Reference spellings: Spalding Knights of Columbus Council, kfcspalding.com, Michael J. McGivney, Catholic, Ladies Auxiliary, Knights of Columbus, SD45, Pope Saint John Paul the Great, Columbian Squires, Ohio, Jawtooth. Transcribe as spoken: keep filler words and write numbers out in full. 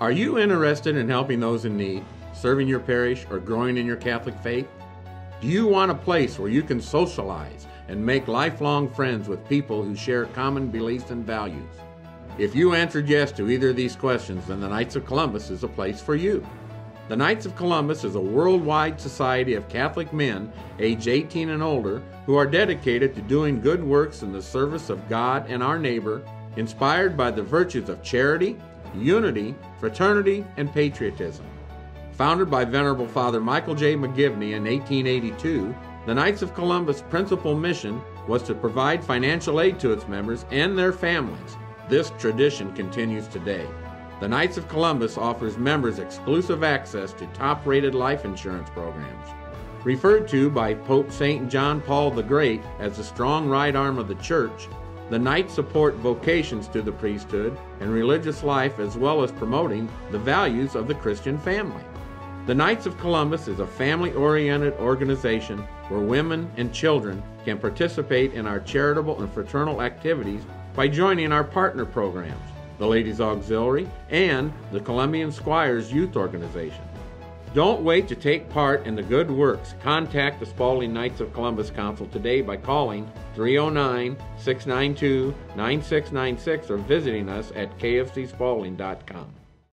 Are you interested in helping those in need, serving your parish, or growing in your Catholic faith? Do you want a place where you can socialize and make lifelong friends with people who share common beliefs and values? If you answered yes to either of these questions, then the Knights of Columbus is a place for you. The Knights of Columbus is a worldwide society of Catholic men, age eighteen and older, who are dedicated to doing good works in the service of God and our neighbor, inspired by the virtues of charity, unity, fraternity, and patriotism. Founded by Venerable Father Michael J. McGivney in eighteen eighty-two, the Knights of Columbus' principal mission was to provide financial aid to its members and their families. This tradition continues today. The Knights of Columbus offers members exclusive access to top-rated life insurance programs. Referred to by Pope Saint John Paul the Great as the strong right arm of the Church, the Knights support vocations to the priesthood and religious life, as well as promoting the values of the Christian family. The Knights of Columbus is a family-oriented organization where women and children can participate in our charitable and fraternal activities by joining our partner programs, the Ladies Auxiliary and the Columbian Squires Youth Organization. Don't wait to take part in the good works. Contact the Spalding Knights of Columbus Council today by calling three oh nine, six nine two, nine six nine six or visiting us at k f c spalding dot com.